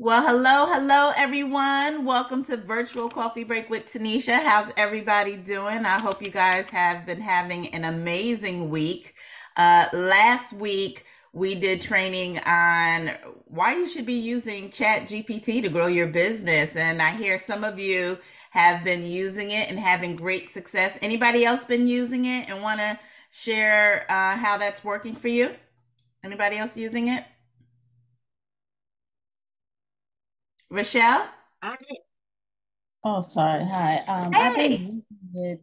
Well, hello, everyone. Welcome to Virtual Coffee Break with Tanisha. How's everybody doing? I hope you guys have been having an amazing week. Last week, we did training on why you should be using ChatGPT to grow your business. And I hear some of you have been using it and having great success. Anybody else been using it and want to share how that's working for you? Anybody else using it? Rochelle? Oh, sorry. Hi. Hey. I've been using it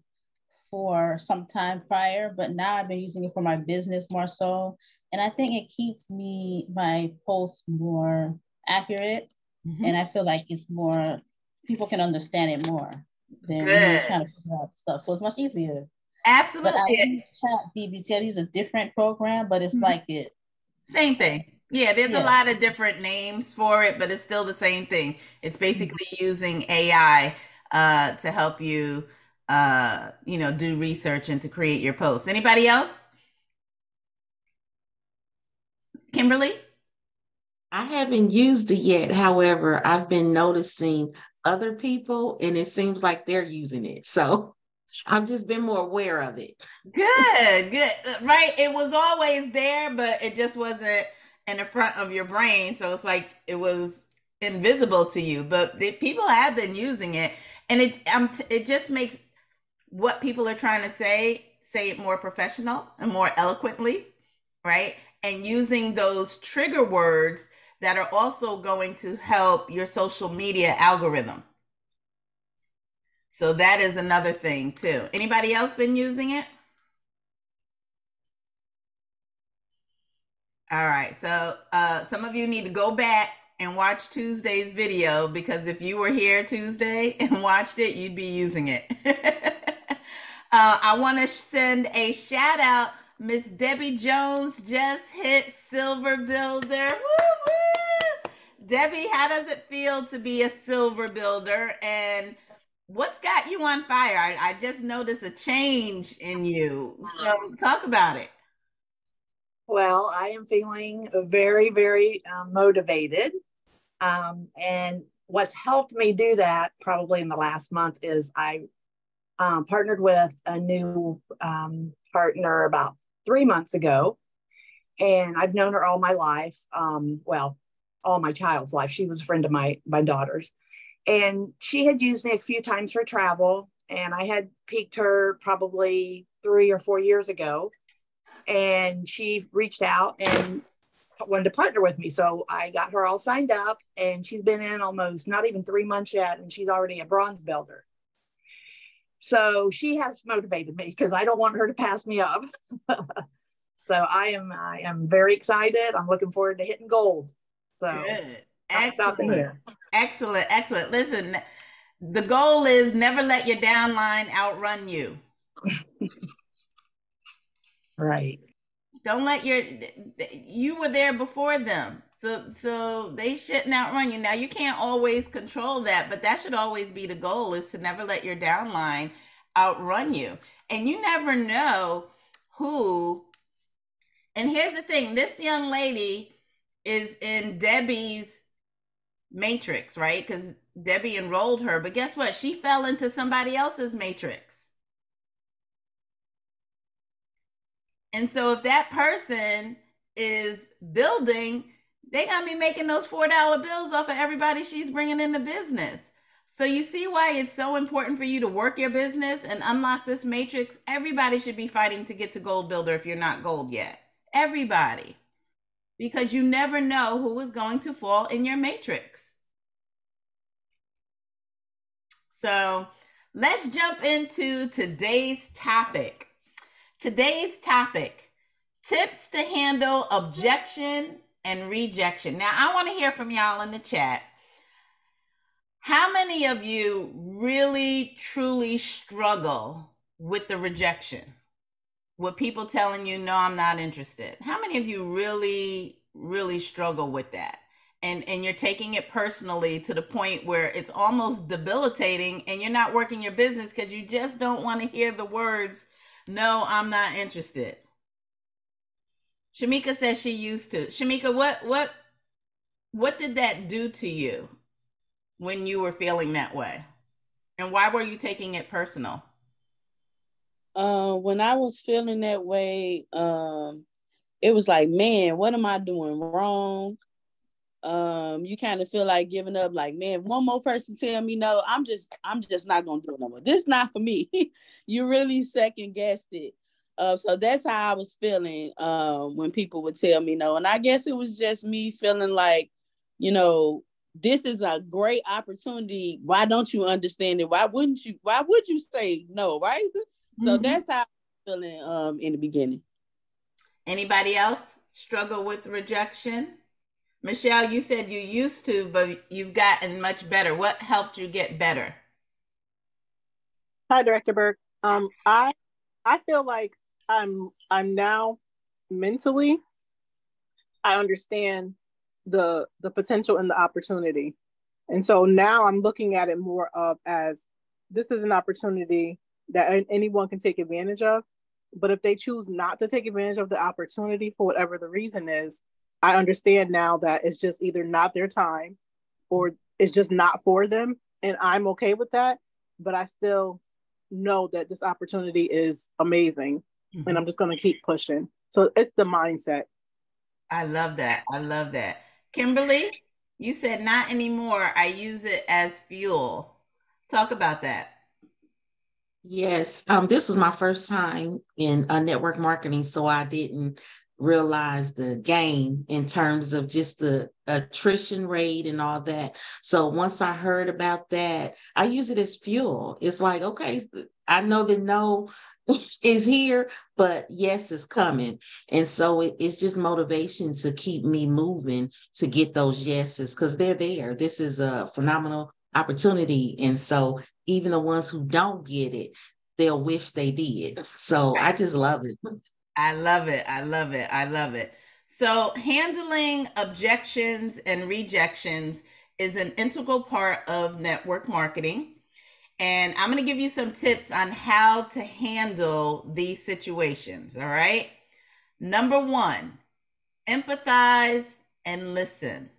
for some time prior, but now I've been using it for my business more so. And I think it keeps my posts more accurate. Mm-hmm. And I feel like it's more, people can understand it more than trying to figure out stuff. So it's much easier. Absolutely. But I use ChatGPT. I use a different program, but it's like it. Same thing. Yeah, there's a lot of different names for it, but it's still the same thing. It's basically using AI to help you, do research and to create your posts. Anybody else? Kimberly? I haven't used it yet. However, I've been noticing other people and it seems like they're using it. So I've just been more aware of it. Good. Right. It was always there, but it just wasn't in the front of your brain. So it's like it was invisible to you, but the people have been using it, and it just makes what people are trying to say it more professional and more eloquently, right? And using those trigger words that are also going to help your social media algorithm. So that is another thing too. Anybody else been using it? All right, so some of you need to go back and watch Tuesday's video, because if you were here Tuesday and watched it, you'd be using it. I want to send a shout out. Miss Debbie Jones just hit Silver Builder. Woo-woo! Debbie, how does it feel to be a Silver Builder? And what's got you on fire? I just noticed a change in you. So talk about it. Well, I am feeling very, very motivated. And what's helped me do that probably in the last month is I partnered with a new partner about 3 months ago. And I've known her all my life. Well, all my child's life. She was a friend of my daughter's. And she had used me a few times for travel. And I had piqued her probably 3 or 4 years ago. And she reached out and wanted to partner with me. So I got her all signed up, and she's been in almost not even 3 months yet. And she's already a bronze builder. So she has motivated me, because I don't want her to pass me up. So I am very excited. I'm looking forward to hitting gold. So I'm stopping here. Excellent. Excellent. Listen, the goal is never let your downline outrun you. Right. Don't let you were there before them. So they shouldn't outrun you. Now, you can't always control that, but that should always be the goal, is to never let your downline outrun you. And you never know who. And here's the thing. This young lady is in Debbie's matrix, right? Because Debbie enrolled her. But guess what? She fell into somebody else's matrix. And so if that person is building, they're going to be making those $4 bills off of everybody she's bringing in the business. So you see why it's so important for you to work your business and unlock this matrix. Everybody should be fighting to get to Gold Builder if you're not gold yet. Everybody. Because you never know who is going to fall in your matrix. So let's jump into today's topic. Today's topic, tips to handle objection and rejection. Now, I want to hear from y'all in the chat. How many of you really, truly struggle with the rejection? With people telling you, no, I'm not interested. How many of you really, really struggle with that? And you're taking it personally to the point where it's almost debilitating, and you're not working your business because you just don't want to hear the words, no, I'm not interested. Shamika says she used to. Shamika, what What did that do to you when you were feeling that way? And why were you taking it personal? When I was feeling that way, it was like, man, what am I doing wrong? You kind of feel like giving up, like, man, one more person tell me no, I'm just not gonna do it no more. This is not for me. You really second guessed it. So that's how I was feeling when people would tell me no. And I guess it was just me feeling like, you know, this is a great opportunity. Why don't you understand it? Why wouldn't you? Why would you say no, right? Mm-hmm. So that's how I was feeling in the beginning. Anybody else struggle with rejection? Michelle, you said you used to, but you've gotten much better. What helped you get better? Hi, Director Berg. I feel like I'm now mentally, I understand the potential and the opportunity. And so now I'm looking at it more of as this is an opportunity that anyone can take advantage of. But if they choose not to take advantage of the opportunity for whatever the reason is, I understand now that it's just either not their time or it's just not for them. And I'm okay with that, but I still know that this opportunity is amazing and I'm just going to keep pushing. So it's the mindset. I love that. I love that. Kimberly, you said not anymore. I use it as fuel. Talk about that. Yes. This was my first time in network marketing. So I didn't realize the gain in terms of just the attrition rate and all that. So once I heard about that, I use it as fuel. It's like, okay, I know that no is here, but yes is coming. And so it's just motivation to keep me moving to get those yeses because they're there. This is a phenomenal opportunity. And so even the ones who don't get it, they'll wish they did. So I just love it. I love it. I love it. I love it. So handling objections and rejections is an integral part of network marketing. And I'm going to give you some tips on how to handle these situations. All right. Number one, empathize and listen.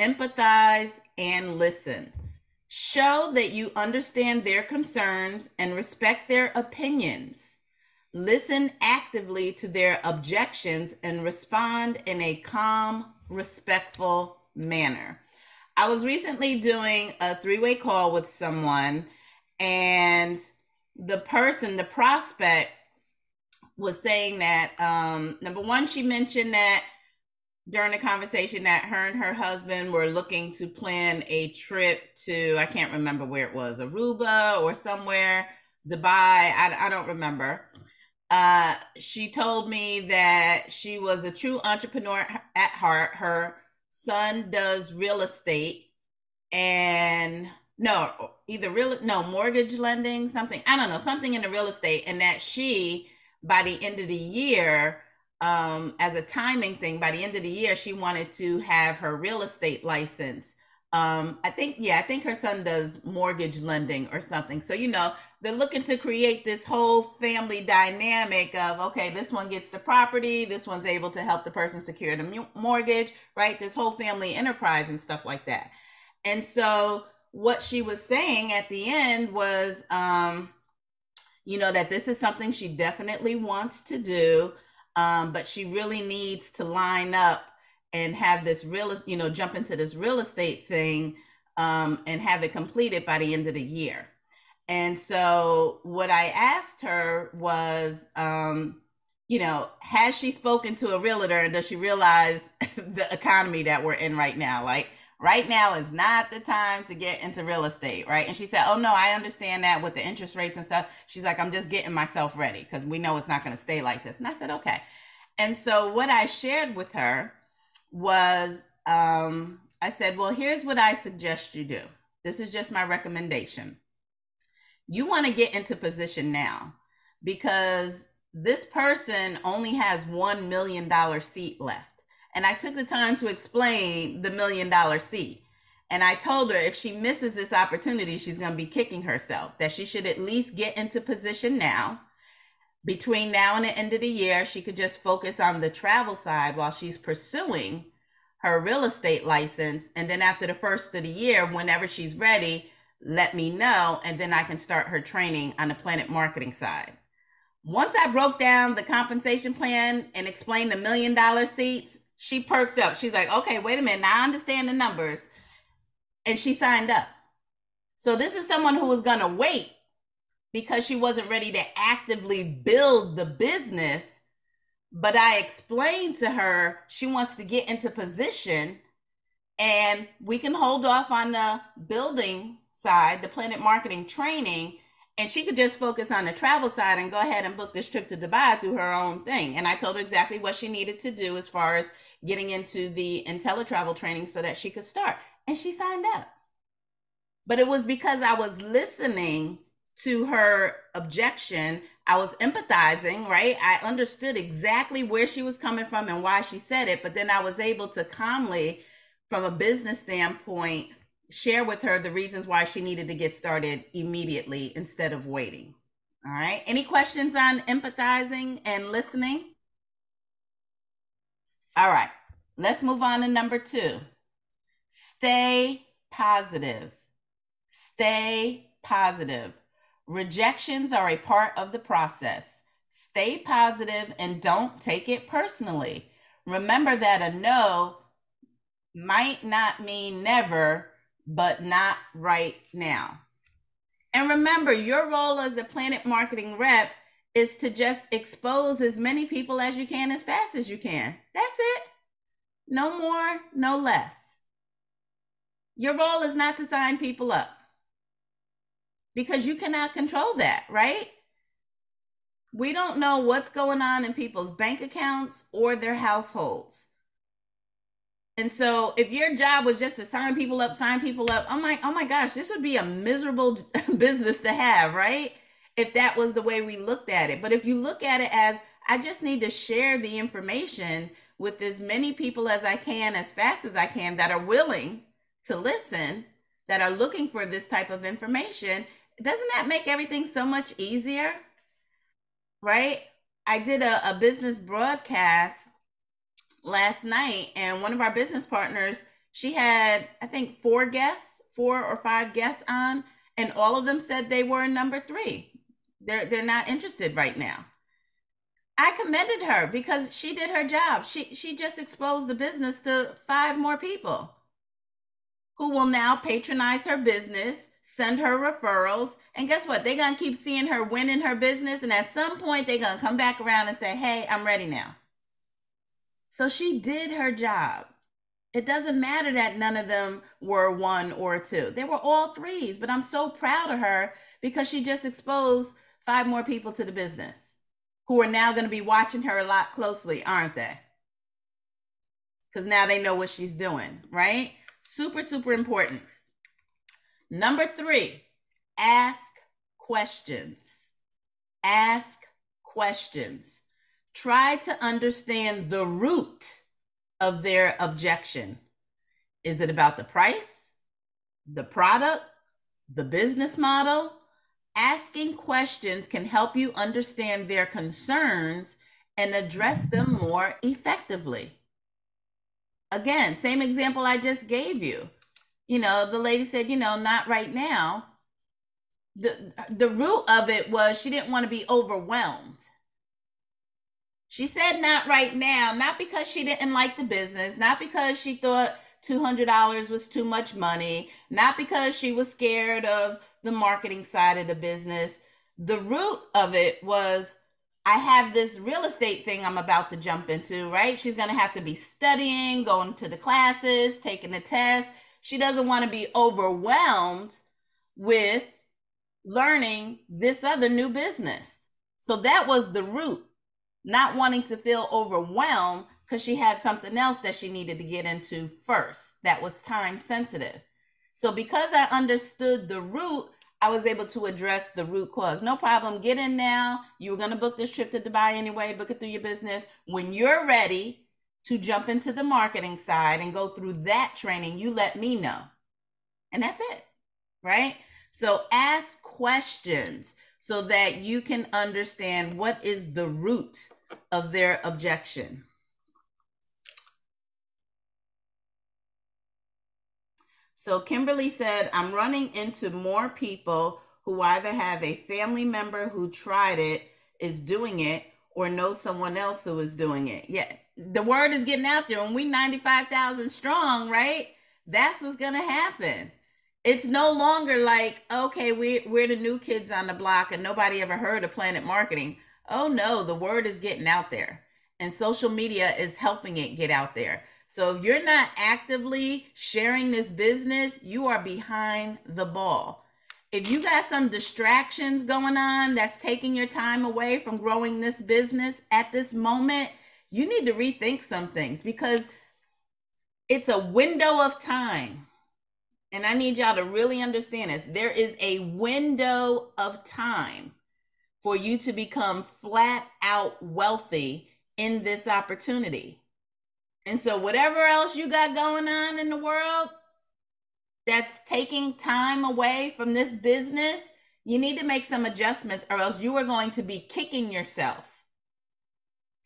Empathize and listen. Show that you understand their concerns and respect their opinions. Listen actively to their objections and respond in a calm, respectful manner. I was recently doing a three-way call with someone, and the person, the prospect, was saying that, number one, she mentioned that during the conversation that her and her husband were looking to plan a trip to, I can't remember where it was, Aruba or somewhere, Dubai, I don't remember. She told me that she was a true entrepreneur at heart. Her son does real estate and mortgage lending, something. I don't know, something in the real estate. And that she, by the end of the year, as a timing thing, by the end of the year, she wanted to have her real estate license. I think her son does mortgage lending or something. So, you know, they're looking to create this whole family dynamic of, okay, this one gets the property, this one's able to help the person secure the mortgage, right? This whole family enterprise and stuff like that. And so what she was saying at the end was, you know, that this is something she definitely wants to do, but she really needs to line up and have this jump into this real estate thing and have it completed by the end of the year. And so what I asked her was, has she spoken to a realtor and does she realize the economy that we're in right now? Like right now is not the time to get into real estate, right? And she said, oh no, I understand that with the interest rates and stuff. She's like, I'm just getting myself ready because we know it's not gonna stay like this. And I said, okay. And so what I shared with her was I said, well, here's what I suggest you do. This is just my recommendation. You want to get into position now because this person only has $1 million seat left. And I took the time to explain the $1 million seat. And I told her if she misses this opportunity, she's going to be kicking herself, that she should at least get into position now. Between now and the end of the year, she could just focus on the travel side while she's pursuing her real estate license. And then after the first of the year, whenever she's ready, let me know. And then I can start her training on the PlanNet Marketing side. Once I broke down the compensation plan and explained the $1 million seats, she perked up. She's like, okay, wait a minute. Now I understand the numbers. And she signed up. So this is someone who was going to wait because she wasn't ready to actively build the business. But I explained to her, she wants to get into position and we can hold off on the building side, the PlanNet Marketing training, and she could just focus on the travel side and go ahead and book this trip to Dubai through her own thing. And I told her exactly what she needed to do as far as getting into the InteleTravel training so that she could start. And she signed up. But it was because I was listening to her objection. I was empathizing, right? I understood exactly where she was coming from and why she said it, but then I was able to calmly, from a business standpoint, share with her the reasons why she needed to get started immediately instead of waiting. All right. Any questions on empathizing and listening? All right. Let's move on to number two. Stay positive. Stay positive. Rejections are a part of the process. Stay positive and don't take it personally. Remember that a no might not mean never, but not right now. And remember, your role as a PlanNet Marketing rep is to just expose as many people as you can as fast as you can. That's it. No more, no less. Your role is not to sign people up, because you cannot control that, right? We don't know what's going on in people's bank accounts or their households. And so if your job was just to sign people up, I'm like, oh my gosh, this would be a miserable business to have, right? If that was the way we looked at it. But if you look at it as, I just need to share the information with as many people as I can, as fast as I can, that are willing to listen, that are looking for this type of information, doesn't that make everything so much easier, right? I did a business broadcast last night, and one of our business partners, she had, I think, four or five guests on, and all of them said they were number three. They're not interested right now. I commended her because she did her job. She just exposed the business to 5 more people who will now patronize her business, send her referrals, and guess what? They're going to keep seeing her win in her business, and at some point, they're going to come back around and say, hey, I'm ready now. So she did her job. It doesn't matter that none of them were 1 or 2. They were all 3s, but I'm so proud of her because she just exposed 5 more people to the business who are now going to be watching her a lot closely, aren't they? Because now they know what she's doing, right? Super, super important. Number 3, ask questions. Ask questions. Try to understand the root of their objection. Is it about the price, the product, the business model? Asking questions can help you understand their concerns and address them more effectively. Again, same example I just gave you. You know, the lady said, you know, not right now. The root of it was she didn't want to be overwhelmed. She said not right now, not because she didn't like the business, not because she thought $200 was too much money, not because she was scared of the marketing side of the business. The root of it was, I have this real estate thing I'm about to jump into, right? She's going to have to be studying, going to the classes, taking the test. She doesn't want to be overwhelmed with learning this other new business. So that was the root, not wanting to feel overwhelmed because she had something else that she needed to get into first that was time sensitive. So because I understood the root, I was able to address the root cause. No problem. Get in now. You were going to book this trip to Dubai anyway. Book it through your business. When you're ready to jump into the marketing side and go through that training, you let me know. And that's it, right? So ask questions so that you can understand what is the root of their objection. So Kimberly said, I'm running into more people who either have a family member who tried it, is doing it, or know someone else who is doing it. Yeah, the word is getting out there. When we 95,000 strong, right? That's what's gonna happen. It's no longer like, okay, we're the new kids on the block and nobody ever heard of PlanNet Marketing. Oh no, the word is getting out there and social media is helping it get out there. So if you're not actively sharing this business, you are behind the ball. If you got some distractions going on that's taking your time away from growing this business at this moment, you need to rethink some things because it's a window of time. And I need y'all to really understand this. There is a window of time for you to become flat out wealthy in this opportunity. And so whatever else you got going on in the world that's taking time away from this business, you need to make some adjustments or else you are going to be kicking yourself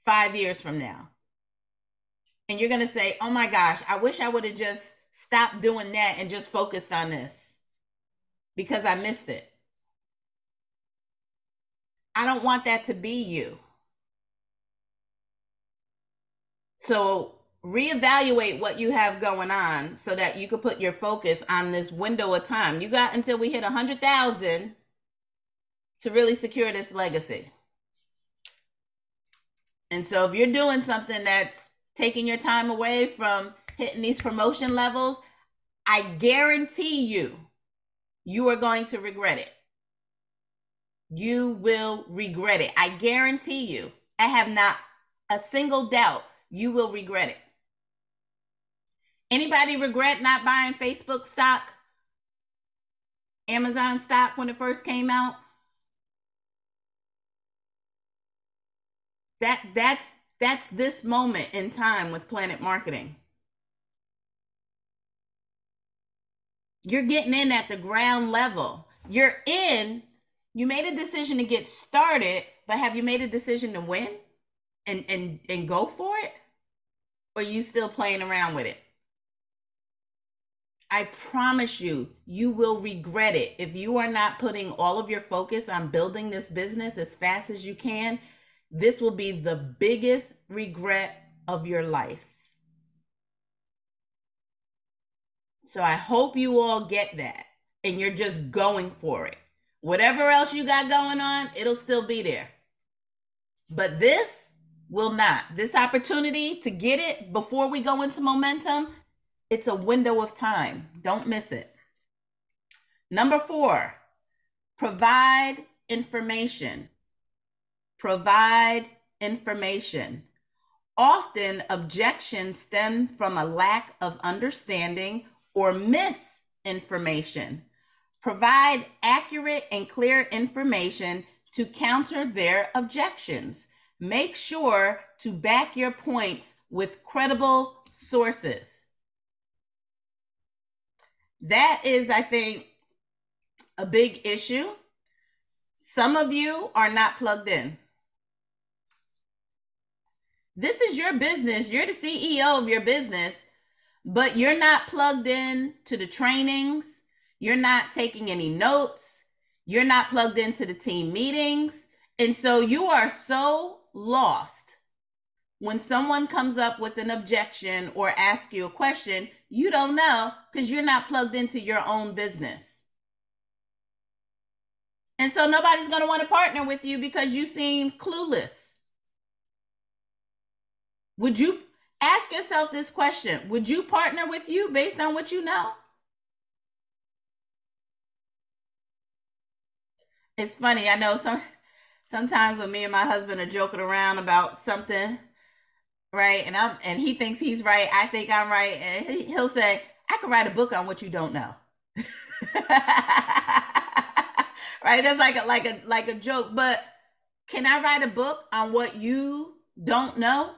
5 years from now. And you're going to say, oh my gosh, I wish I would have just stopped doing that and just focused on this because I missed it. I don't want that to be you. So reevaluate what you have going on so that you can put your focus on this window of time. You got until we hit 100,000 to really secure this legacy. And so if you're doing something that's taking your time away from hitting these promotion levels, I guarantee you, you are going to regret it. You will regret it. I guarantee you, I have not a single doubt, you will regret it. Anybody regret not buying Facebook stock, Amazon stock when it first came out? That's this moment in time with PlanNet Marketing. You're getting in at the ground level. You're in, you made a decision to get started, but have you made a decision to win and go for it? Or are you still playing around with it? I promise you, you will regret it. If you are not putting all of your focus on building this business as fast as you can, this will be the biggest regret of your life. So I hope you all get that and you're just going for it. Whatever else you got going on, it'll still be there. But this will not. This opportunity to get it before we go into momentum, it's a window of time. Don't miss it. Number 4, provide information. Provide information. Often objections stem from a lack of understanding or misinformation. Provide accurate and clear information to counter their objections. Make sure to back your points with credible sources. That is, I think, a big issue. Some of you are not plugged in. This is your business. You're the CEO of your business. But you're not plugged in to the trainings. You're not taking any notes. You're not plugged into the team meetings. And so you are so lost when someone comes up with an objection or asks you a question, you don't know because you're not plugged into your own business. And so nobody's going to want to partner with you because you seem clueless. Would you? Ask yourself this question. Would you partner with you based on what you know? It's funny. I know sometimes when me and my husband are joking around about something, right? And he thinks he's right. I think I'm right. And he'll say, I could write a book on what you don't know. Right? That's like a joke. But can I write a book on what you don't know?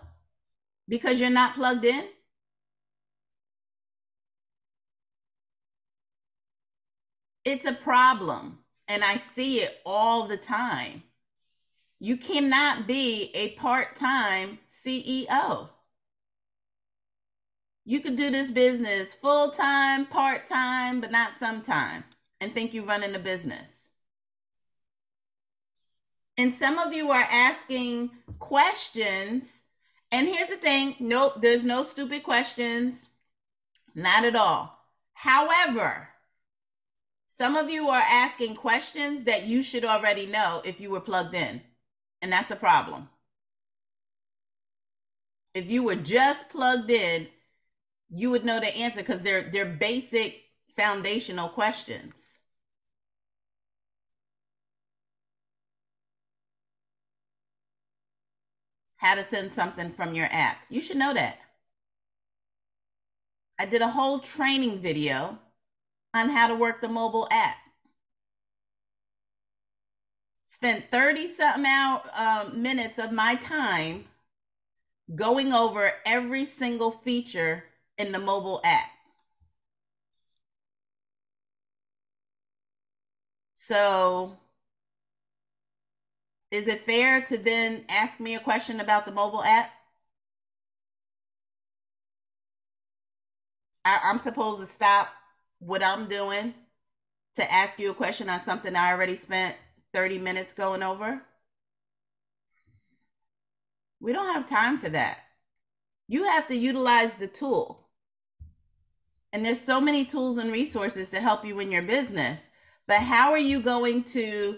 Because you're not plugged in? It's a problem. And I see it all the time. You cannot be a part-time CEO. You could do this business full-time, part-time, but not sometime, and think you're running a business. And some of you are asking questions. And here's the thing. Nope, there's no stupid questions. Not at all. However, some of you are asking questions that you should already know if you were plugged in. And that's a problem. If you were just plugged in, you would know the answer because they're basic foundational questions. How to send something from your app. You should know that. I did a whole training video on how to work the mobile app. Spent 30-something minutes of my time going over every single feature in the mobile app. So is it fair to then ask me a question about the mobile app? I'm supposed to stop what I'm doing to ask you a question on something I already spent 30 minutes going over? We don't have time for that. You have to utilize the tool. And there's so many tools and resources to help you in your business. But how are you going to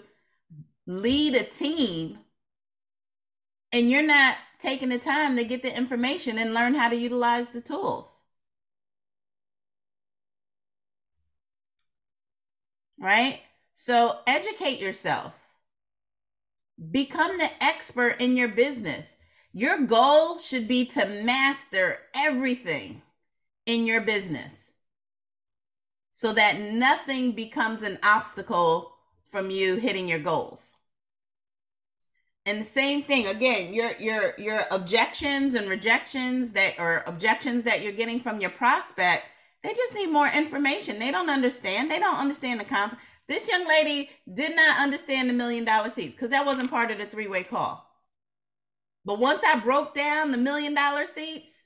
lead a team and you're not taking the time to get the information and learn how to utilize the tools? Right? So educate yourself. Become the expert in your business. Your goal should be to master everything in your business so that nothing becomes an obstacle from you hitting your goals. And the same thing, again, your objections and rejections that are objections that you're getting from your prospect, they just need more information. They don't understand. They don't understand the comp. This young lady did not understand the $1 million seats because that wasn't part of the three-way call. But once I broke down the $1 million seats,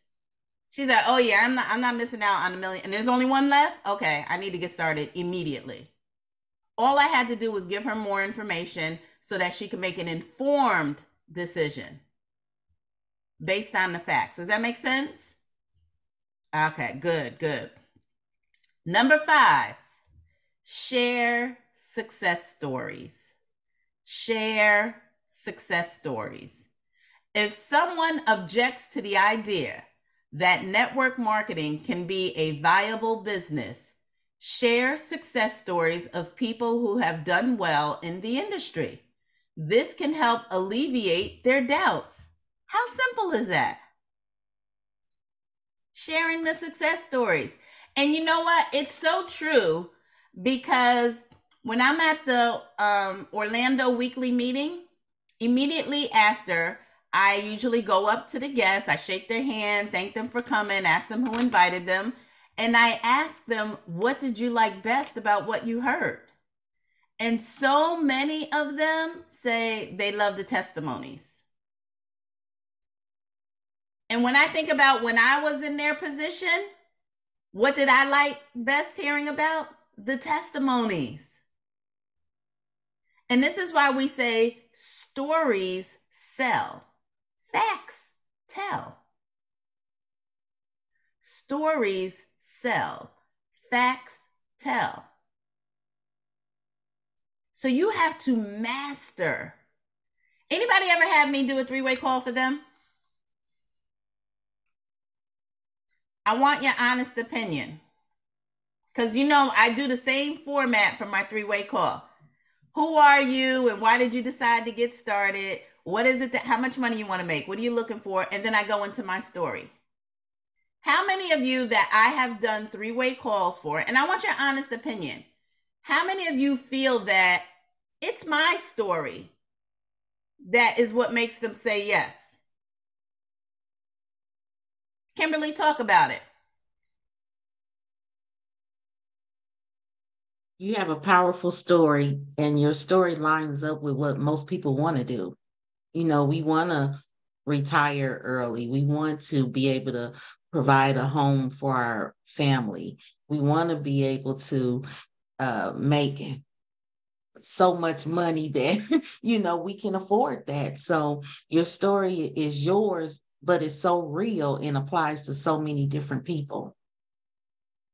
she's like, oh yeah, I'm not missing out on the million. And there's only one left. Okay, I need to get started immediately. All I had to do was give her more information so that she could make an informed decision based on the facts. Does that make sense? Okay, good, good. Number 5, share success stories. Share success stories. If someone objects to the idea that network marketing can be a viable business, share success stories of people who have done well in the industry. This can help alleviate their doubts. How simple is that? Sharing the success stories. And you know what? It's so true because when I'm at the Orlando weekly meeting, immediately after, I usually go up to the guests. I shake their hand, thank them for coming, ask them who invited them. And I asked them, what did you like best about what you heard? And so many of them say they love the testimonies. And when I think about when I was in their position, what did I like best hearing about? The testimonies. And this is why we say stories sell, facts tell. Stories sell, facts tell. So you have to master. Anybody ever have me do a three-way call for them? I want your honest opinion. Because you know, I do the same format for my three-way call. Who are you and why did you decide to get started? What is it that, how much money you want to make? What are you looking for? And then I go into my story. How many of you that I have done three-way calls for, and I want your honest opinion, how many of you feel that it's my story that is what makes them say yes? Kimberly, talk about it. You have a powerful story, and your story lines up with what most people want to do. You know, we want to retire early. We want to be able to provide a home for our family. We want to be able to make so much money that, you know, we can afford that. So your story is yours, but it's so real and applies to so many different people.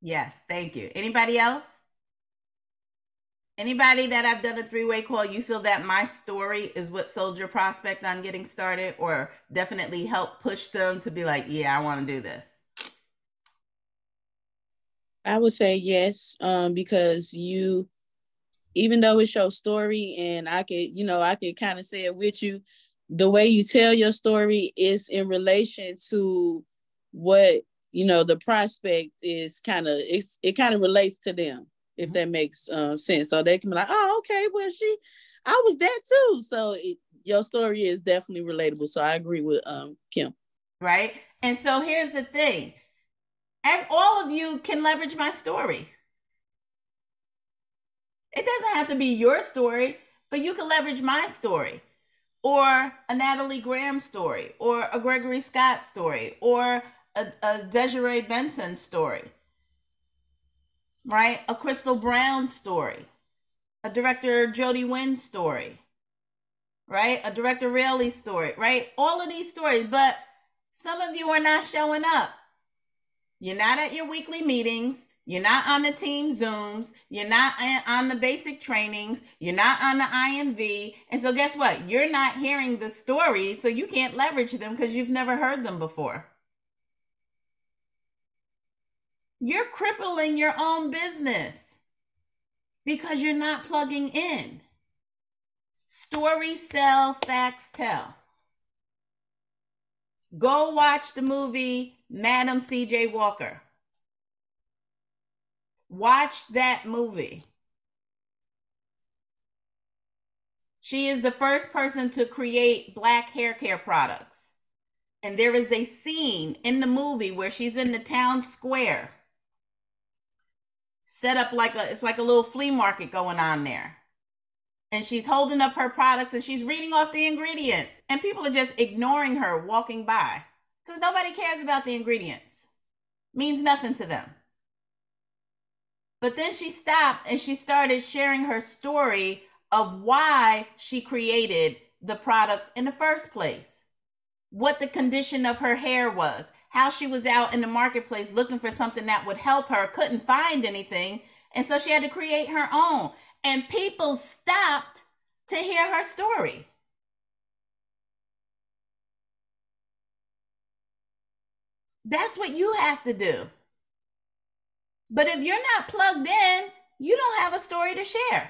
Yes, thank you. Anybody else? Anybody that I've done a three-way call, you feel that my story is what sold your prospect on getting started, or definitely helped push them to be like, yeah, I want to do this? I would say yes, because you, even though it's your story and I could, you know, I could kind of say it with you, the way you tell your story is in relation to what, you know, the prospect is kind of, it kind of relates to them, if that makes sense. So they can be like, oh, okay, well, I was that too. So your story is definitely relatable. So I agree with Kim. Right. And so here's the thing. And all of you can leverage my story. It doesn't have to be your story, but you can leverage my story, or a Natalie Graham story, or a Gregory Scott story, or a Desiree Benson story, right? A Crystal Brown story, a director Jody Wynn story, right? A director Raley story, right? All of these stories, but some of you are not showing up. You're not at your weekly meetings. You're not on the team Zooms. You're not on the basic trainings. You're not on the IMV. And so guess what? You're not hearing the stories, so you can't leverage them because you've never heard them before. You're crippling your own business because you're not plugging in. Story sell, facts tell. Go watch the movie Madam C.J. Walker. Watch that movie. She is the first person to create Black hair care products. And there is a scene in the movie where she's in the town square, set up like it's like a little flea market going on there. And she's holding up her products and she's reading off the ingredients, and people are just ignoring her, walking by, because nobody cares about the ingredients. Means nothing to them. But then she stopped and she started sharing her story of why she created the product in the first place, what the condition of her hair was, how she was out in the marketplace looking for something that would help her, couldn't find anything. And so she had to create her own. And people stopped to hear her story. That's what you have to do. But if you're not plugged in, you don't have a story to share.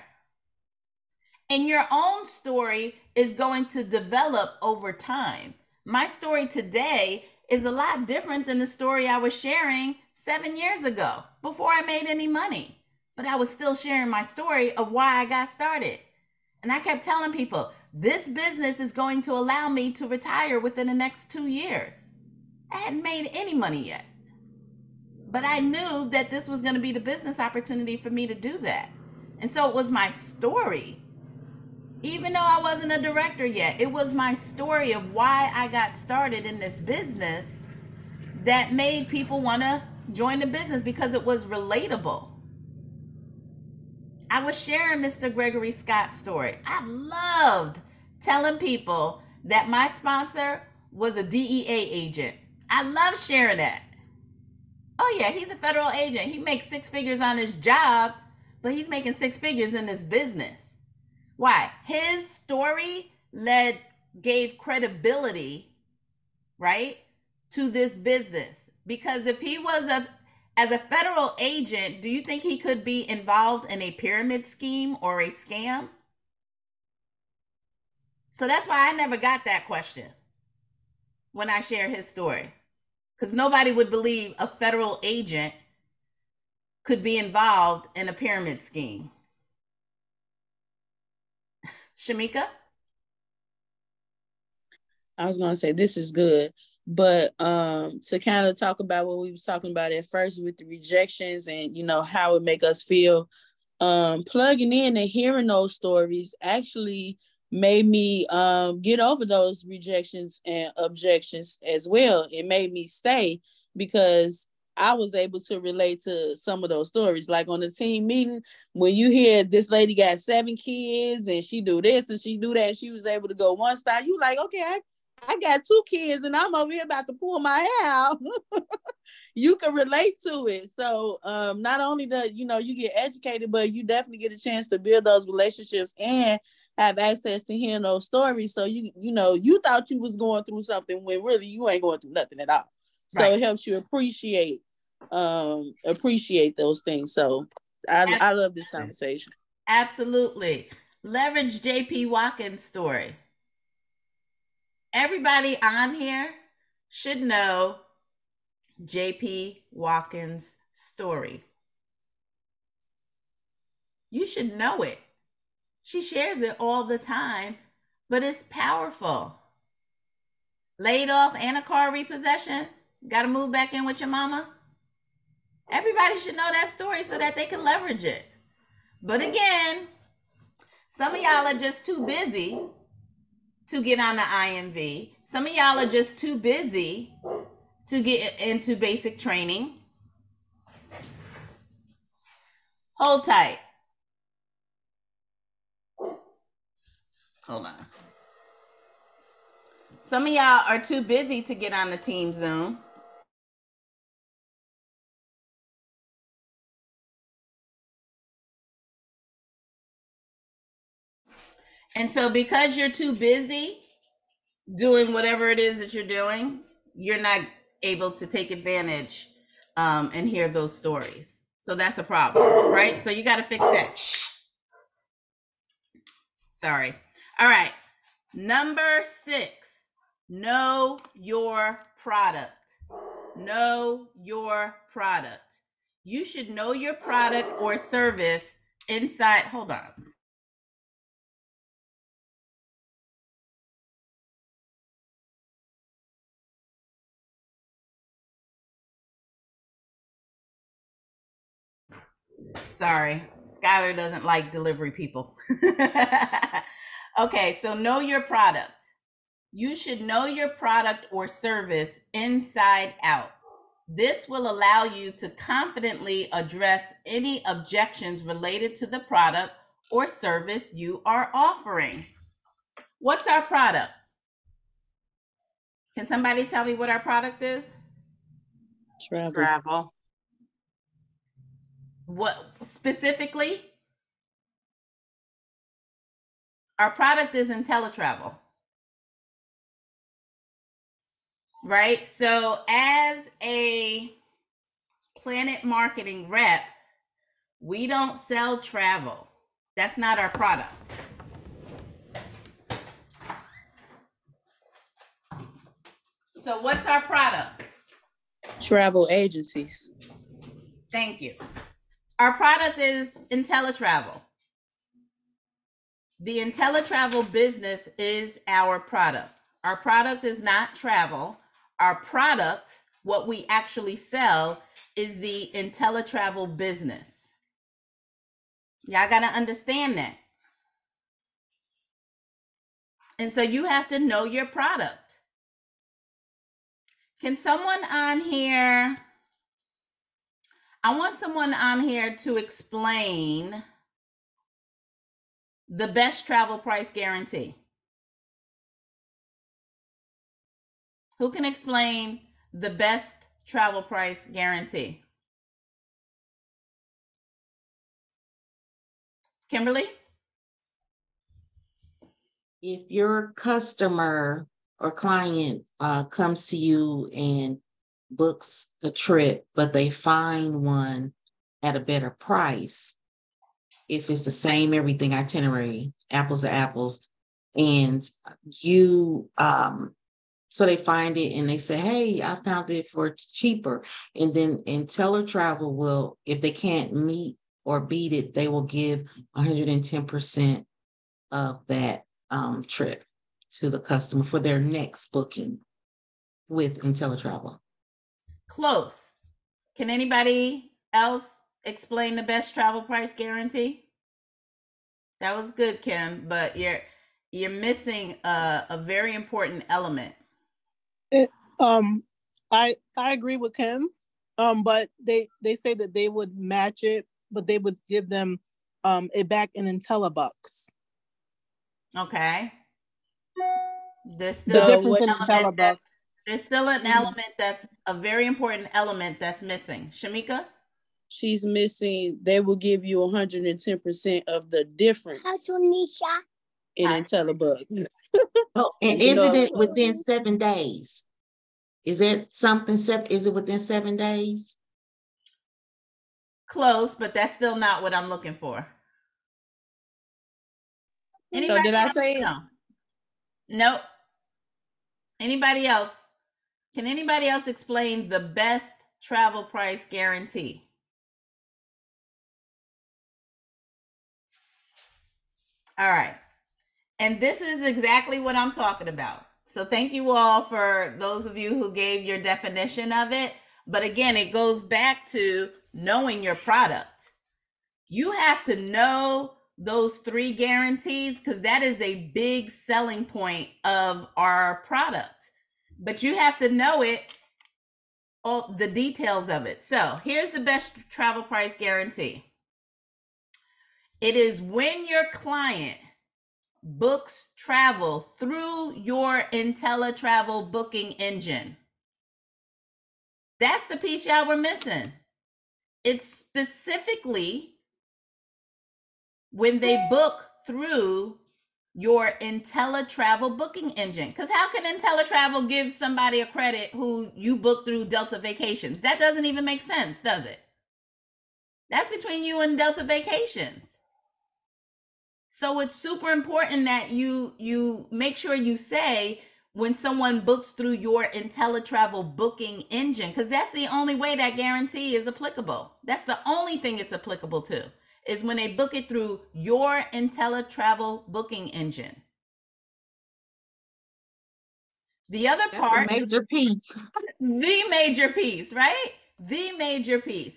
And your own story is going to develop over time. My story today is a lot different than the story I was sharing 7 years ago before I made any money. But I was still sharing my story of why I got started. And I kept telling people, this business is going to allow me to retire within the next 2 years. I hadn't made any money yet, but I knew that this was going to be the business opportunity for me to do that. And so it was my story. Even though I wasn't a director yet, it was my story of why I got started in this business that made people want to join the business, because it was relatable. I was sharing Mr. Gregory Scott's story. I loved telling people that my sponsor was a DEA agent. I love sharing that. Oh yeah, he's a federal agent. He makes six figures on his job, but he's making six figures in this business. Why? His story gave credibility, right, to this business. Because if he was as a federal agent, do you think he could be involved in a pyramid scheme or a scam? So that's why I never got that question when I shared his story, because nobody would believe a federal agent could be involved in a pyramid scheme. Shamika? I was going to say, this is good, but to kind of talk about what we was talking about at first with the rejections and, you know, how it make us feel, plugging in and hearing those stories actually made me get over those rejections and objections as well. It made me stay because I was able to relate to some of those stories. Like on the team meeting, when you hear this lady got 7 kids and she do this and she do that, and she was able to go one side, you like, okay, I got 2 kids and I'm over here about to pull my hair out. You can relate to it. So not only does, you know, you get educated, but you definitely get a chance to build those relationships and have access to hearing those stories. So you know, you thought you was going through something when really you ain't going through nothing at all. So right. It helps you appreciate those things. So I love this conversation. Absolutely. Leverage JP Watkins' story. Everybody on here should know JP Watkins' story. You should know it. She shares it all the time, but it's powerful. Laid off and a car repossession. Got to move back in with your mama. Everybody should know that story so that they can leverage it. But again, some of y'all are just too busy to get on the IMV. Some of y'all are just too busy to get into basic training. Hold tight. Hold on. Some of y'all are too busy to get on the team Zoom. And so because you're too busy doing whatever it is that you're doing, you're not able to take advantage and hear those stories. So that's a problem, right? So you got to fix that. Sorry. All right. Number 6, know your product. Know your product. You should know your product or service inside. Hold on. Sorry, Skylar doesn't like delivery people. Okay, so know your product. You should know your product or service inside out. This will allow you to confidently address any objections related to the product or service you are offering. What's our product? Can somebody tell me what our product is? Travel. What specifically? Our product is InteleTravel, right? So as a PlanNet Marketing rep, we don't sell travel. That's not our product. So what's our product? Travel agencies. Thank you. Our product is InteleTravel. The InteleTravel business is our product. Our product is not travel. Our product, what we actually sell, is the InteleTravel business. Y'all got to understand that. And so you have to know your product. Can someone on here, I want someone on here to explain the best travel price guarantee. Who can explain the best travel price guarantee? Kimberly? If your customer or client comes to you and books a trip, but they find one at a better price, if it's the same everything itinerary, apples to apples, and you, so they find it and they say, hey, I found it for cheaper. And then InteleTravel will, if they can't meet or beat it, they will give 110% of that trip to the customer for their next booking with InteleTravel. Close. Can anybody else explain the best travel price guarantee? That was good, Kim, but You're missing a very important element. I agree with Kim, but they say that they would match it, but they would give them it back in InteleBucks. Okay. There's still an element that's a very important element that's missing. Shamika? She's missing, they will give you 110% of the difference. In InteleBucks. Oh, and isn't it within 7 days? Is it something, is it within 7 days? Close, but that's still not what I'm looking for. Anybody so did I say no? Nope. Anybody else? Can anybody else explain the best travel price guarantee? All right. And this is exactly what I'm talking about. So thank you all for those of you who gave your definition of it. But again, it goes back to knowing your product. You have to know those three guarantees because that is a big selling point of our product. But you have to know it, all the details of it. So here's the best travel price guarantee. It is when your client books travel through your InteleTravel booking engine. That's the piece y'all were missing. It's specifically when they book through your InteleTravel booking engine. Because how can InteleTravel give somebody a credit who you book through Delta Vacations? That doesn't even make sense, does it? That's between you and Delta Vacations. So it's super important that you make sure you say when someone books through your InteleTravel booking engine, because that's the only way that guarantee is applicable. That's the only thing it's applicable to, is when they book it through your InteleTravel booking engine. The other part, that's a major piece. The major piece, right? The major piece.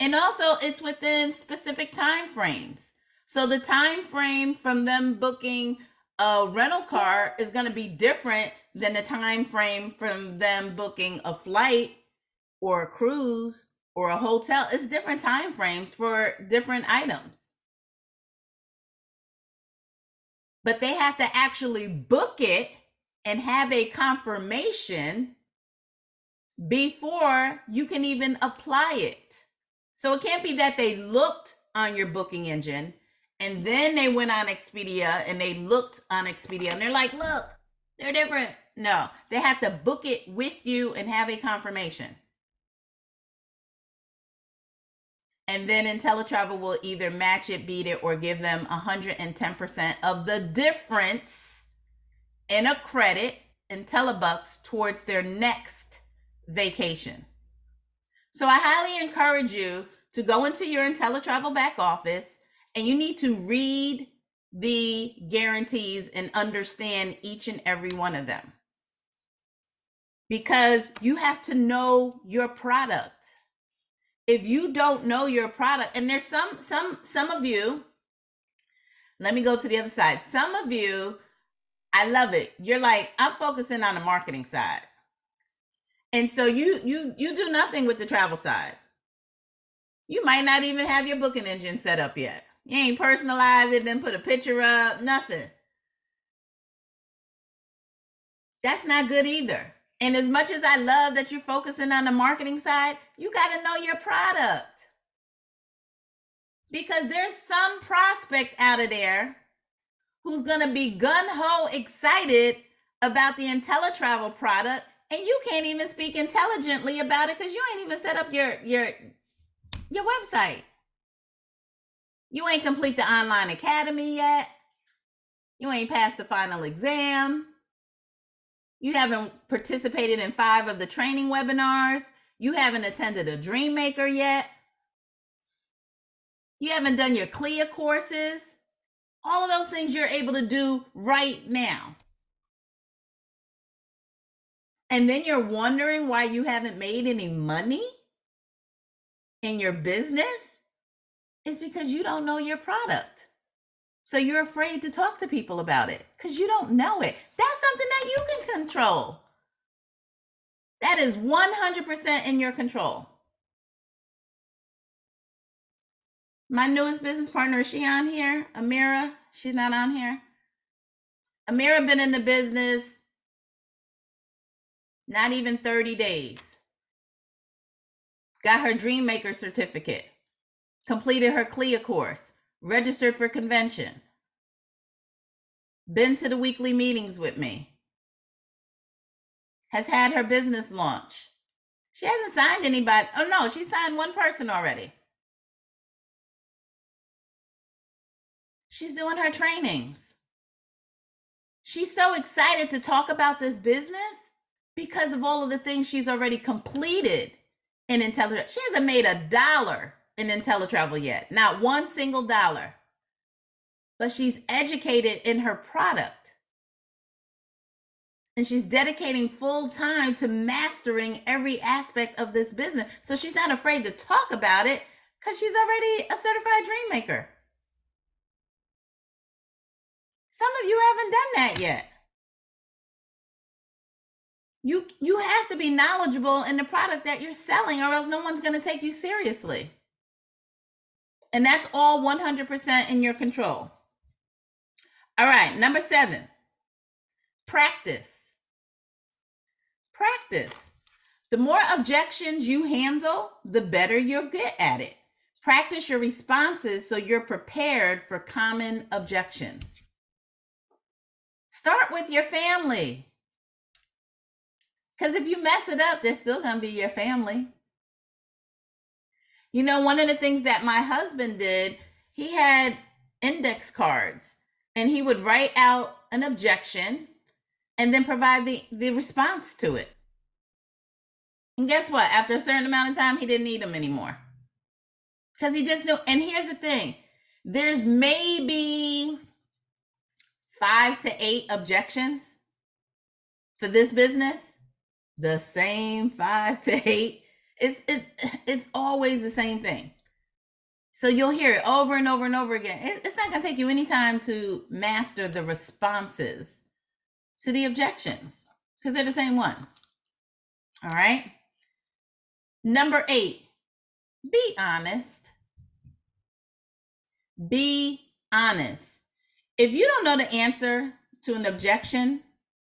And also it's within specific time frames. So the time frame from them booking a rental car is going to be different than the time frame from them booking a flight or a cruise or a hotel. It's different time frames for different items. But they have to actually book it and have a confirmation before you can even apply it. So it can't be that they looked on your booking engine and then they went on Expedia and they looked on Expedia and they're like, look, they're different. No, they have to book it with you and have a confirmation. And then InteleTravel will either match it, beat it, or give them 110% of the difference in a credit, InteleBucks, towards their next vacation. So I highly encourage you to go into your InteleTravel back office, and you need to read the guarantees and understand each and every one of them, because you have to know your product. If you don't know your product, and there's some of you, let me go to the other side. Some of you, I love it. You're like, I'm focusing on the marketing side. And so you do nothing with the travel side. You might not even have your booking engine set up yet. You ain't personalized it, then put a picture up, nothing. That's not good either. And as much as I love that you're focusing on the marketing side, you got to know your product. Because there's some prospect out of there who's going to be gung-ho excited about the InteleTravel product, and you can't even speak intelligently about it because you ain't even set up your website. You ain't complete the online academy yet. You ain't passed the final exam. You haven't participated in 5 of the training webinars. You haven't attended a Dream Maker yet. You haven't done your CLIA courses. All of those things you're able to do right now. And then you're wondering why you haven't made any money in your business? Is because you don't know your product. So you're afraid to talk to people about it because you don't know it. That's something that you can control. That is 100% in your control. My newest business partner, is she on here? Amira, she's not on here. Amira been in the business not even 30 days. Got her Dream Maker certificate. Completed her CLIA course. Registered for convention. Been to the weekly meetings with me. Has had her business launch. She hasn't signed anybody. Oh no, she signed one person already. She's doing her trainings. She's so excited to talk about this business because of all of the things she's already completed in InteleTravel. She hasn't made $1 in InteleTravel yet, not one single dollar. But she's educated in her product. And she's dedicating full time to mastering every aspect of this business. So she's not afraid to talk about it because she's already a certified dream maker. Some of you haven't done that yet. You have to be knowledgeable in the product that you're selling or else no one's going to take you seriously. And that's all 100% in your control. All right, number 7, practice. Practice. The more objections you handle, the better you'll get at it. Practice your responses so you're prepared for common objections. Start with your family. Because if you mess it up, they're still going to be your family. You know, one of the things that my husband did, he had index cards and he would write out an objection and then provide the response to it. And guess what? After a certain amount of time, he didn't need them anymore. Because he just knew. And here's the thing. There's maybe 5 to 8 objections for this business, the same 5 to 8. It's always the same thing. So you'll hear it over and over and over again. It's not going to take you any time to master the responses to the objections because they're the same ones. All right. Number 8, be honest. Be honest. If you don't know the answer to an objection,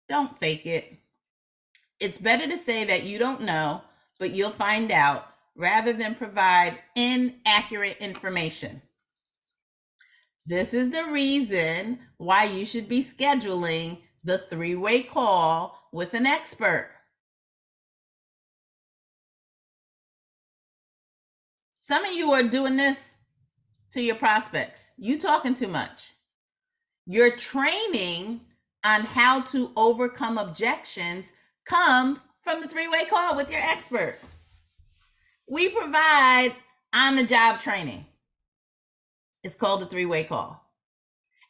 don't fake it. It's better to say that you don't know, but you'll find out rather than provide inaccurate information. This is the reason why you should be scheduling the 3-way call with an expert. Some of you are doing this to your prospects. You talking too much. Your training on how to overcome objections comes from the 3-way call with your expert. We provide on-the-job training. It's called the 3-way call.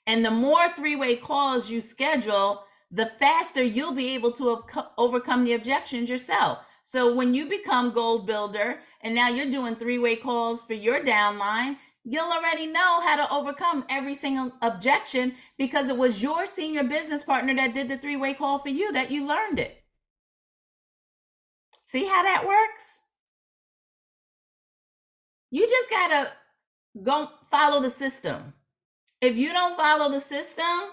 And the more 3-way calls you schedule, the faster you'll be able to overcome the objections yourself. So when you become Gold Builder and now you're doing 3-way calls for your downline, you'll already know how to overcome every single objection because it was your senior business partner that did the 3-way call for you that you learned it. See how that works? You just gotta go follow the system. If you don't follow the system,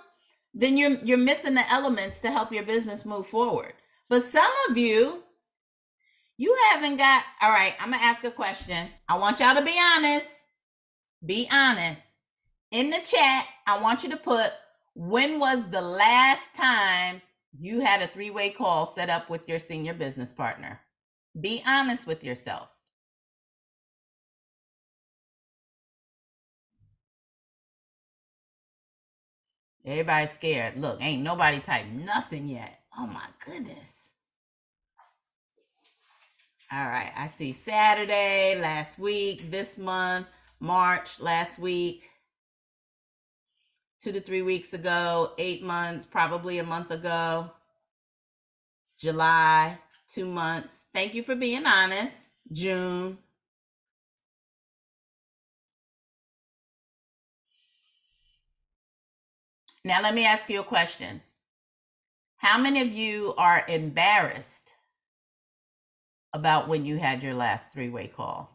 then you're missing the elements to help your business move forward. But some of you haven't got, all right, I'm gonna ask a question. I want y'all to be honest. Be honest. In the chat, I want you to put, when was the last time you had a 3-way call set up with your senior business partner? Be honest with yourself. Everybody's scared. Look, ain't nobody typed nothing yet. Oh my goodness. All right, I see Saturday, last week, this month, March, last week, 2 to 3 weeks ago, 8 months, probably a month ago, July, 2 months. Thank you for being honest. June. Now, let me ask you a question. How many of you are embarrassed about when you had your last three-way call?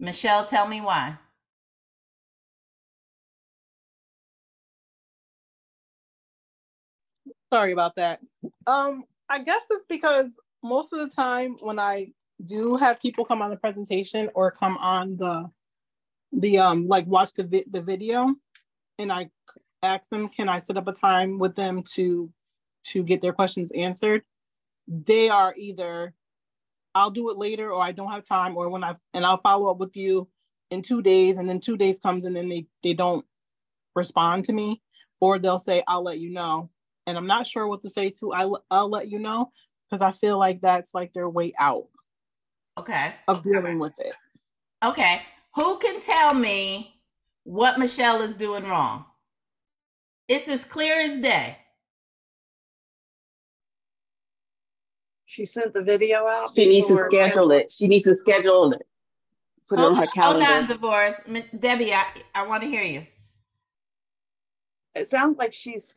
Michelle, tell me why. Sorry about that. I guess it's because most of the time when I do have people come on the presentation or come on like watch the video, and I ask them, can I set up a time with them to get their questions answered? They are either, I'll do it later, or I don't have time, or I'll follow up with you in 2 days, and then 2 days comes and then they don't respond to me, or they'll say, I'll let you know. And I'm not sure what to say to I'll let you know, because I feel like that's like their way out. Okay. Of dealing with it. Okay. Who can tell me what Michelle is doing wrong? It's as clear as day. She sent the video out. She needs to schedule it. She needs to schedule it. Put it on her calendar. Hold on, Divorce. Debbie, I want to hear you. It sounds like she's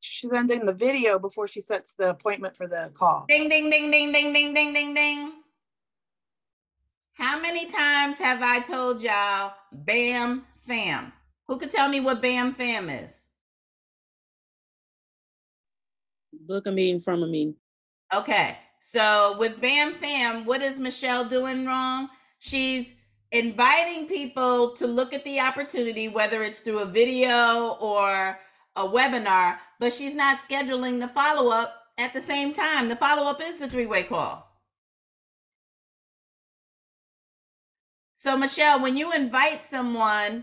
sending the video before she sets the appointment for the call. Ding, ding, ding, ding, ding, ding, ding, ding, ding. How many times have I told y'all BAM FAM? Who could tell me what BAM FAM is? Book a meeting from a meeting. Okay, so with BAM FAM, what is Michelle doing wrong? She's inviting people to look at the opportunity, whether it's through a video or a webinar, but she's not scheduling the follow-up at the same time. The follow-up is the three-way call. So Michelle, when you invite someone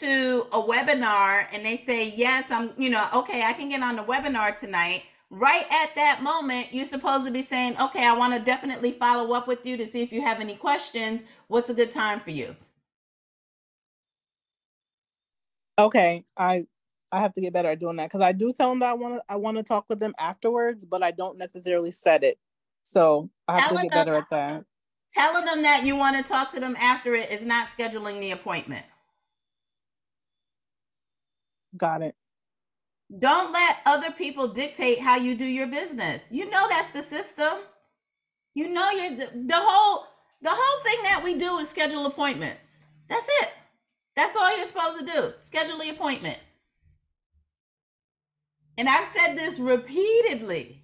to a webinar and they say, yes, okay, I can get on the webinar tonight. Right at that moment, you're supposed to be saying, okay, I want to definitely follow up with you to see if you have any questions. What's a good time for you? Okay, I have to get better at doing that, because I do tell them that I want to talk with them afterwards, but I don't necessarily set it. So I have to get better at that. Telling them that you want to talk to them after it is not scheduling the appointment. Got it. Don't let other people dictate how you do your business. You know that's the system. You know the whole thing that we do is schedule appointments. That's it. That's all you're supposed to do. Schedule the appointment. And I've said this repeatedly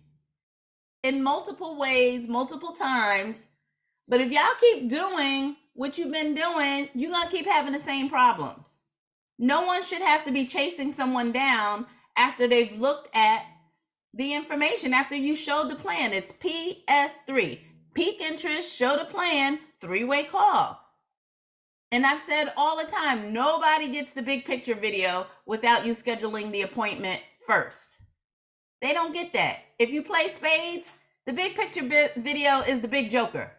in multiple ways, multiple times. But if y'all keep doing what you've been doing, you're going to keep having the same problems. No one should have to be chasing someone down after they've looked at the information, after you showed the plan. It's PS3, peak interest, show the plan, three-way call. And I've said all the time, nobody gets the big picture video without you scheduling the appointment first. They don't get that. If you play spades, the big picture video is the big joker.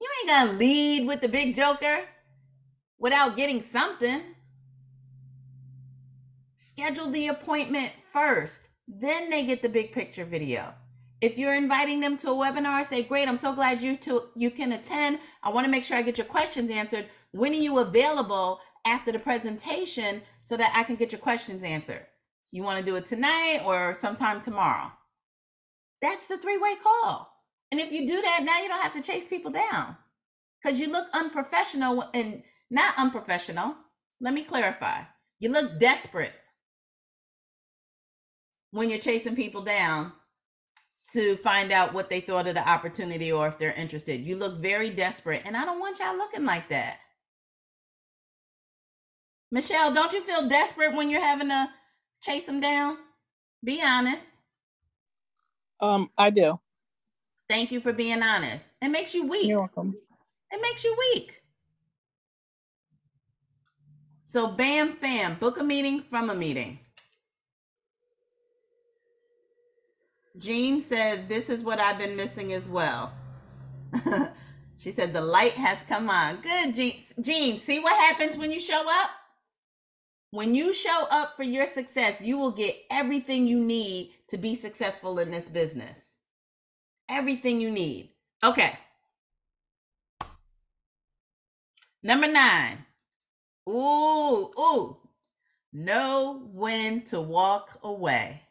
You ain't gonna lead with the big joker without getting something. Schedule the appointment first, then they get the big picture video. If you're inviting them to a webinar, say, great, I'm so glad you can attend. I want to make sure I get your questions answered. When are you available after the presentation so that I can get your questions answered? You want to do it tonight or sometime tomorrow? That's the three-way call. And if you do that, now you don't have to chase people down, because you look unprofessional and not unprofessional. Let me clarify. You look desperate when you're chasing people down to find out what they thought of the opportunity or if they're interested. You look very desperate, and I don't want y'all looking like that. Michelle, don't you feel desperate when you're having to chase them down? Be honest. I do. Thank you for being honest. It makes you weak. You're welcome. It makes you weak. So BAM FAM, book a meeting from a meeting. Jean said, this is what I've been missing as well. She said, the light has come on. Good, Jean, see what happens when you show up? When you show up for your success, you will get everything you need to be successful in this business. Everything you need. Okay. Number 9. Ooh. Know when to walk away.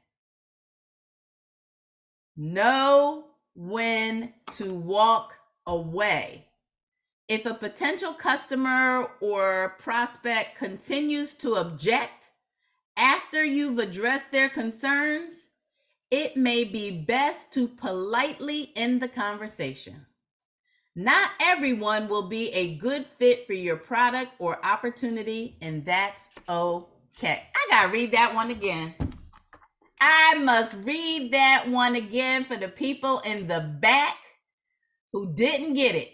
Know when to walk away. If a potential customer or prospect continues to object after you've addressed their concerns, it may be best to politely end the conversation. Not everyone will be a good fit for your product or opportunity, and that's okay. I gotta read that one again. I must read that one again for the people in the back who didn't get it.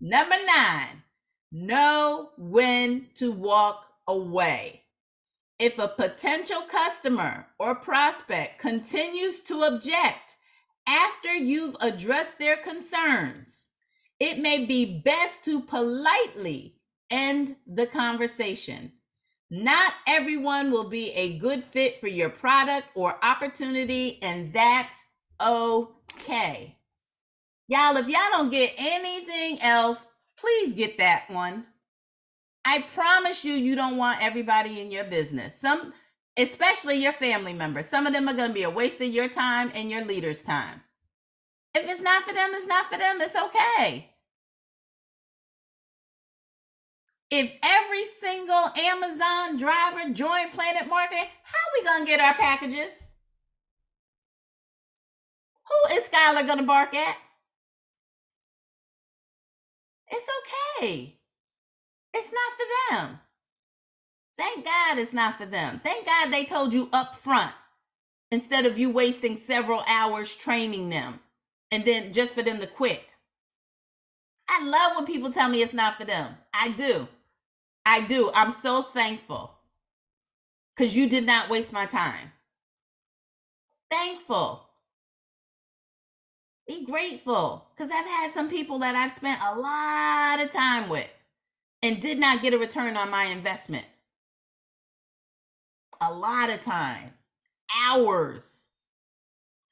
Number 9, know when to walk away. If a potential customer or prospect continues to object after you've addressed their concerns, it may be best to politely end the conversation. Not everyone will be a good fit for your product or opportunity, and that's okay. Y'all, if y'all don't get anything else, please get that one. I promise you, you don't want everybody in your business. Some, especially your family members. Some of them are going to be a waste of your time and your leader's time. If it's not for them, it's not for them. It's okay. If every single Amazon driver joined PlanNet Marketing, how are we going to get our packages? Who is Skylar going to bark at? It's okay. It's not for them. Thank God it's not for them. Thank God they told you up front instead of you wasting several hours training them and then just for them to quit. I love when people tell me it's not for them. I do. I'm so thankful because you did not waste my time. Thankful. Be grateful because I've had some people that I've spent a lot of time with and did not get a return on my investment. A lot of time, hours,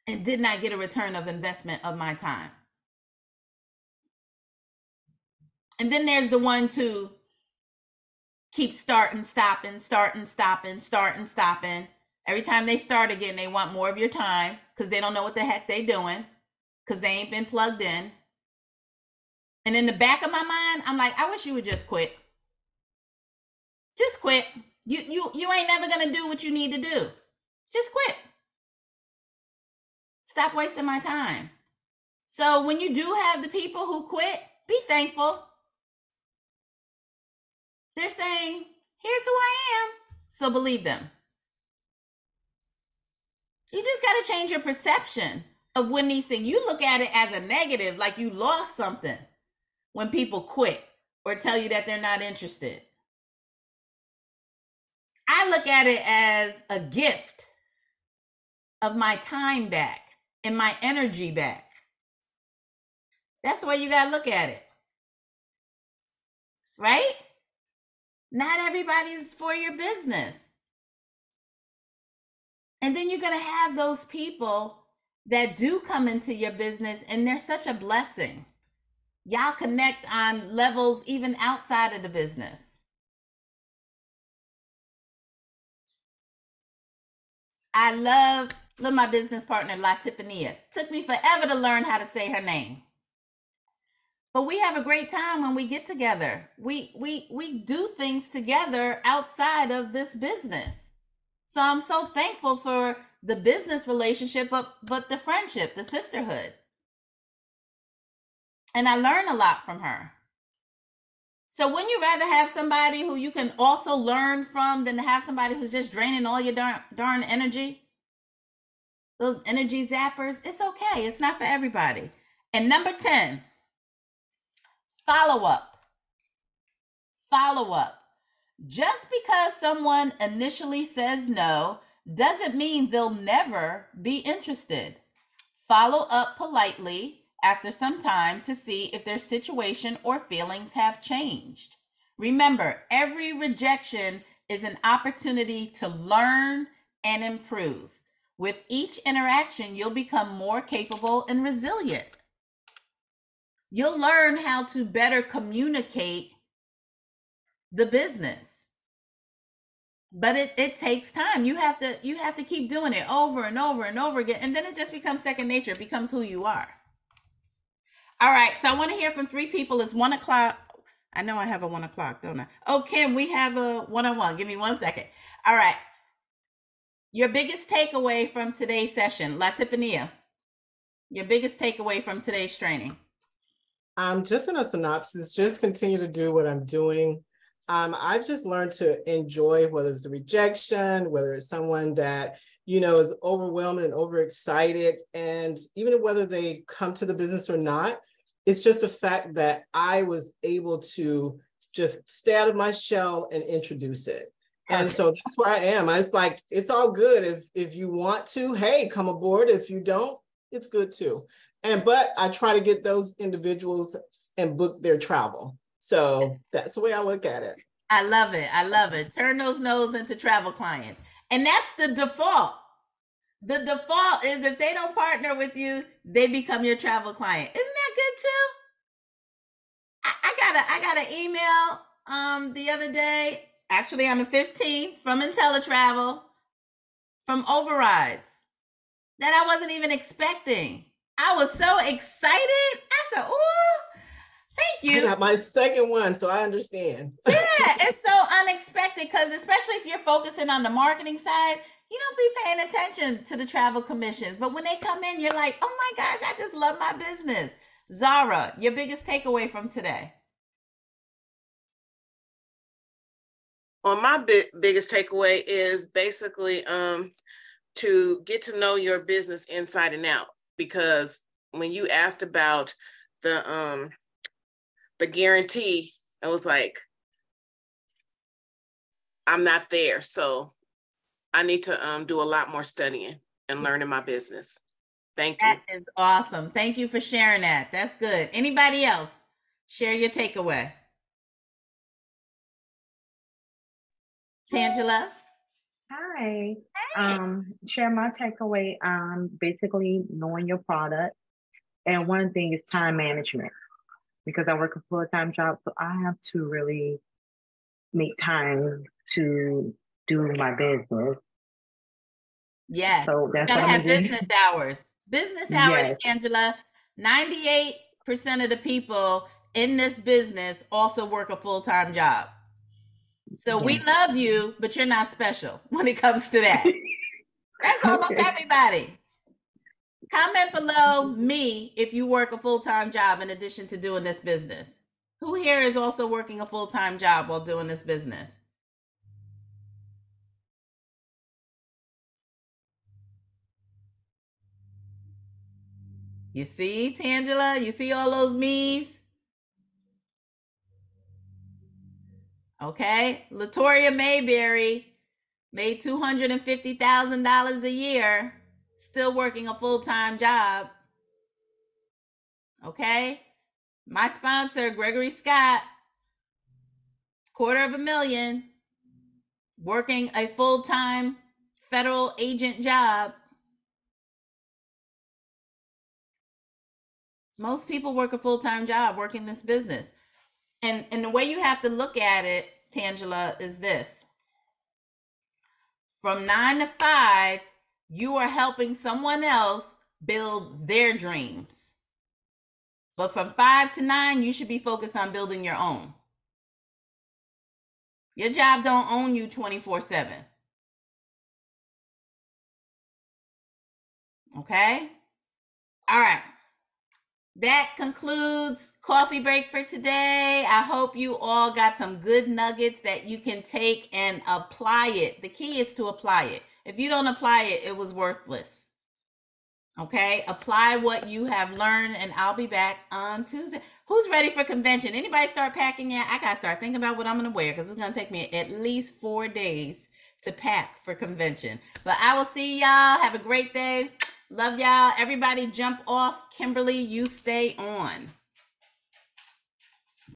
and did not get a return of investment of my time. And then there's the ones who keep starting, stopping. Every time they start again, they want more of your time because they don't know what the heck they're doing because they ain't been plugged in. And in the back of my mind, I'm like, I wish you would just quit. Just quit. You ain't never going to do what you need to do. Just quit. Stop wasting my time. So when you do have the people who quit, be thankful. They're saying, here's who I am, so believe them. You just got to change your perception of when these things, you look at it as a negative, like you lost something when people quit or tell you that they're not interested. I look at it as a gift of my time back and my energy back. That's the way you got to look at it, right? Not everybody's for your business. And then you're going to have those people that do come into your business, and they're such a blessing. Y'all connect on levels even outside of the business. I love my business partner, La Tiffania. Took me forever to learn how to say her name. But we have a great time when we get together. We do things together outside of this business. So I'm so thankful for the business relationship, but the friendship, the sisterhood. And I learn a lot from her. So wouldn't you rather have somebody who you can also learn from than to have somebody who's just draining all your darn energy? Those energy zappers, it's okay. It's not for everybody. And number 10. Follow up. Just because someone initially says no doesn't mean they'll never be interested. Follow up politely after some time to see if their situation or feelings have changed. Remember, every rejection is an opportunity to learn and improve. With each interaction, you'll become more capable and resilient. You'll learn how to better communicate the business. But it takes time. You have to keep doing it over and over and over again. And then it just becomes second nature. It becomes who you are. All right. So I want to hear from three people. It's 1 o'clock. I know I have a 1 o'clock, don't I? Oh, Kim, we have a one-on-one. Give me 1 second. All right. Your biggest takeaway from today's session, Latipania. Your biggest takeaway from today's training. Just in a synopsis, just continue to do what I'm doing. I've just learned to enjoy, whether it's the rejection, whether it's someone that, you know, is overwhelmed and overexcited, and even whether they come to the business or not, it's just the fact that I was able to just stay out of my shell and introduce it. And so that's where I am. It's like, it's all good. If you want to, hey, come aboard. If you don't, it's good too. But I try to get those individuals and book their travel. So that's the way I look at it. I love it. I love it. Turn those no's into travel clients. And that's the default. The default is if they don't partner with you, they become your travel client. Isn't that good too? I got an email the other day, actually on the 15th, from InteleTravel, from Overrides, that I wasn't even expecting. I was so excited. I said, "Ooh, thank you." I got my second one, so I understand. Yeah, it's so unexpected because especially if you're focusing on the marketing side, you don't be paying attention to the travel commissions. But when they come in, you're like, oh my gosh, I just love my business. Zara, your biggest takeaway from today? Well, my biggest takeaway is basically to get to know your business inside and out. Because when you asked about the guarantee, I was like, I'm not there. So I need to do a lot more studying and learning my business. Thank you. That is awesome. Thank you for sharing that. That's good. Anybody else? Share your takeaway. Tangela? Hi. Hey. Share my takeaway. Basically knowing your product. And one thing is time management. Because I work a full-time job, so I have to really make time to do my business. Yes. So that's gotta have business hours. Business hours, Angela. 98% of the people in this business also work a full-time job. So we love you, but you're not special when it comes to that. That's almost everybody. Comment below me if you work a full-time job in addition to doing this business. Who here is also working a full-time job while doing this business? You see, Tangela? You see all those me's? Okay. Latoria Mayberry made $250,000 a year, still working a full-time job. Okay. My sponsor, Gregory Scott, $250,000, working a full-time federal agent job. Most people work a full-time job working this business. And the way you have to look at it, Tangela, is this. From 9 to 5, you are helping someone else build their dreams. But from 5 to 9, you should be focused on building your own. Your job don't own you 24/7. Okay? All right. That concludes coffee break for today. I hope you all got some good nuggets that you can take and apply it. The key is to apply it. If you don't apply it, it was worthless. Okay, apply what you have learned, and I'll be back on Tuesday. Who's ready for convention? Anybody start packing yet? I gotta start thinking about what I'm gonna wear because it's gonna take me at least 4 days to pack for convention. But I will see y'all. Have a great day. Love y'all. Everybody jump off. Kimberly, you stay on.